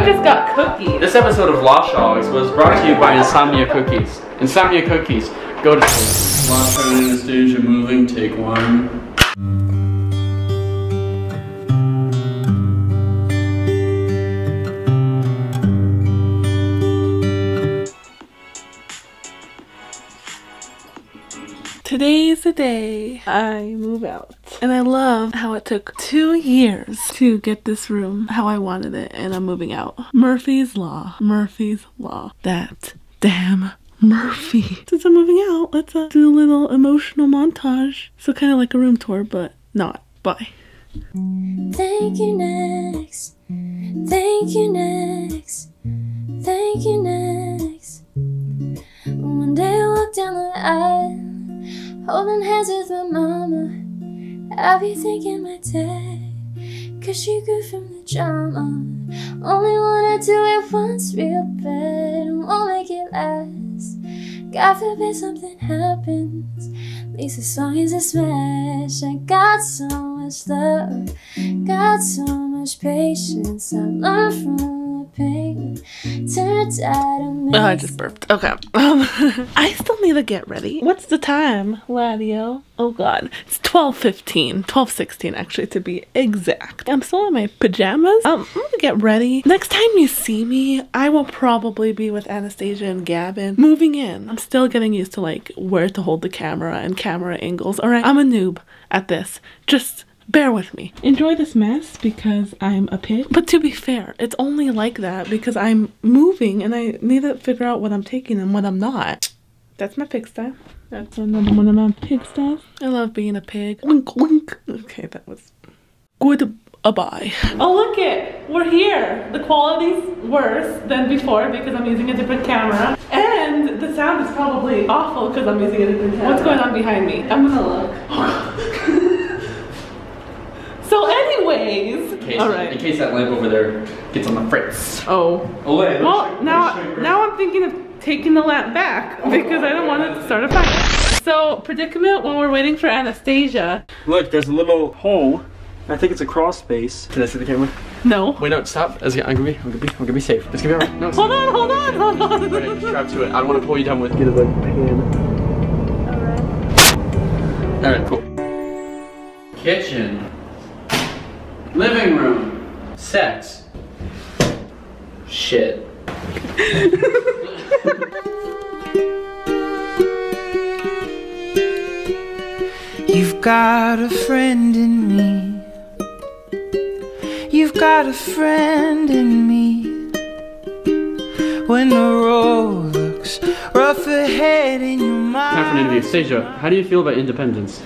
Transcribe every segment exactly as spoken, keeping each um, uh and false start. we just got cookies. This episode of Law Shawks was brought to you by Insomnia Cookies. Insomnia Cookies, go to Law Shawks and Anastasia moving, take one. Today's the day I move out. And I love how it took two years to get this room how I wanted it, and I'm moving out. Murphy's law. Murphy's law. That damn Murphy. Since I'm moving out, let's uh, do a little emotional montage. So kind of like a room tour, but not. Bye. Thank you next. Thank you next. Thank you next. One day I walked down the aisle, holding hands with my mama. I'll be thanking my dad, cause she grew from the drama. Only wanna do it once real bad, and won't make it last. God forbid something happens, at least the song is a smash. I got so much love, got so much patience. I learned from the pain, turns out amazing. Oh, I just burped. Okay. I still need to get ready. What's the time, Ladio? Oh god, it's twelve fifteen, twelve sixteen actually to be exact. I'm still in my pajamas. Um, I'm gonna get ready. Next time you see me, I will probably be with Anastasia and Gavin moving in. I'm still getting used to like where to hold the camera and camera angles. All right, I'm a noob at this. Just bear with me. Enjoy this mess because I'm a pig. But to be fair, it's only like that because I'm moving and I need to figure out what I'm taking and what I'm not. That's my pig style. That's another one of my pig styles. I love being a pig. Wink, wink. Okay, that was goodbye. Oh, look it. We're here. The quality's worse than before because I'm using a different camera. And the sound is probably awful because I'm using a different camera. What's going on behind me? I'm gonna look. So anyways. In case, all right. In case that lamp over there gets on the fritz. Oh. Oh, wait. Well, now, now I'm thinking of taking the lamp back because I don't want it to start a fire. So, predicament when we're waiting for Anastasia. Look, there's a little hole. I think it's a crawl space. Can I see the camera? No. Wait, no, stop. I'm gonna be, I'm gonna be, I'm gonna be safe. It's gonna be alright. No, hold on, hold on, hold on. I'm gonna strap to it. I don't want to pull you down with it. Get it like pan. Alright. Alright, cool. Kitchen. Living room. Sex. Shit. You've got a friend in me. You've got a friend in me. When the road looks rough ahead in your mind. Time for an interview. Stasia, how do you feel about independence?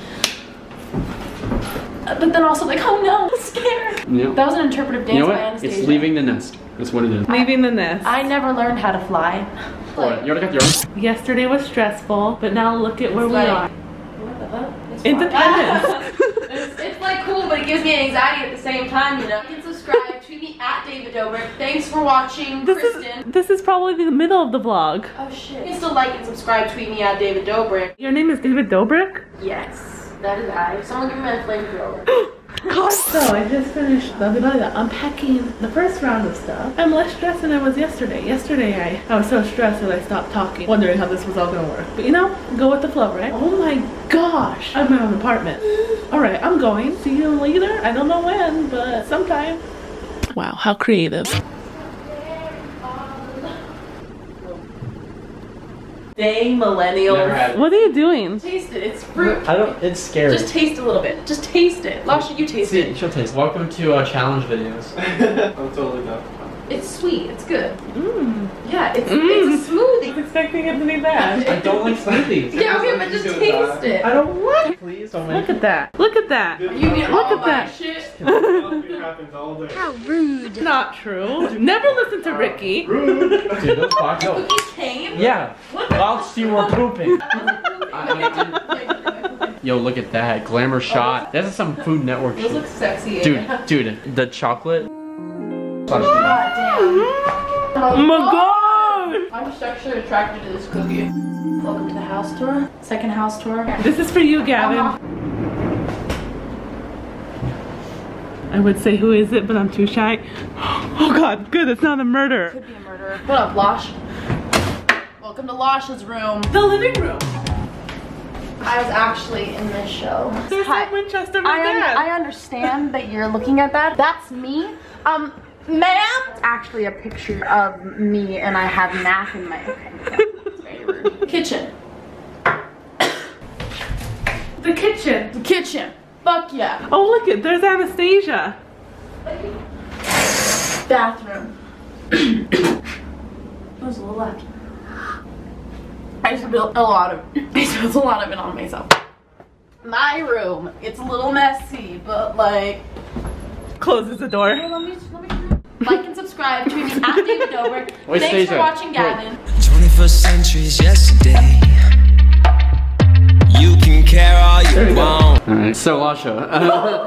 Uh, but then also like, oh no, I'm scared. Nope. That was an interpretive dance, you know what? By Anastasia. It's leaving the nest. That's what it is. Leaving the nest. I never learned how to fly. Like, you already got your arm? Yesterday was stressful, but now look at where we like, are. What the fuck? Independence. it's, it's like cool, but it gives me anxiety at the same time, you know? You can subscribe, tweet me at David Dobrik. Thanks for watching, this Kristen. Is, this is probably the middle of the vlog. Oh shit. You can still like and subscribe, tweet me at David Dobrik. Your name is David Dobrik? Yes, that is I. Someone give me a flamethrower. So I just finished blah, blah, blah, unpacking the first round of stuff. I'm less stressed than I was yesterday. Yesterday I, I was so stressed that I stopped talking, wondering how this was all gonna work. But you know, go with the flow, right? Oh my gosh, I'm in my own apartment. All right, I'm going. See you later. I don't know when, but sometime. Wow, how creative. Dang millennials. What are you doing? Taste it, it's fruit. I don't, it's scary. Just taste a little bit. Just taste it. Lasha, you taste See, it. She'll taste it. Welcome to our challenge videos. I'm totally not. It's sweet, it's good. Mmm. Yeah, it's, mm. it's a smoothie. I was expecting it to be bad. I don't like smoothies. Yeah, okay, but just taste it. I don't want. Please don't make Look at that. Look at that. You mean all Look at that. Shit. How rude. Not true. Never listen to Ricky. Rude. Dude, don't fuck up. Yeah. What? Whilst you were pooping. Yo, look at that glamour shot. That's some Food Network shit. Those look sexy. Dude, dude, the chocolate. Oh, oh, oh my god! I'm sexually attracted to this cookie. Welcome to the house tour. Second house tour. This is for you, Gavin. I would say who is it, but I'm too shy. Oh god, good, it's not a murderer. Could be a murderer. What up, Losh? Welcome to Losh's room. The living room. I was actually in this show. There's Sam Winchester, my dad. I understand that you're looking at that. That's me. Um, ma'am? It's actually a picture of me and I have math in my head. Yeah, it's very rude. Kitchen. The kitchen. The kitchen. Fuck yeah. Oh, look it. There's Anastasia. Bathroom. That was a little loud. I spilled a lot of I spilled a lot of it on myself. My room. It's a little messy, but like closes the door. Hey, let me, let me like and subscribe to me at David Dobrik. Wait, Thanks Stasia. for watching Gavin. twenty-first century's yesterday. You can care all you want. Alright, so Lasha.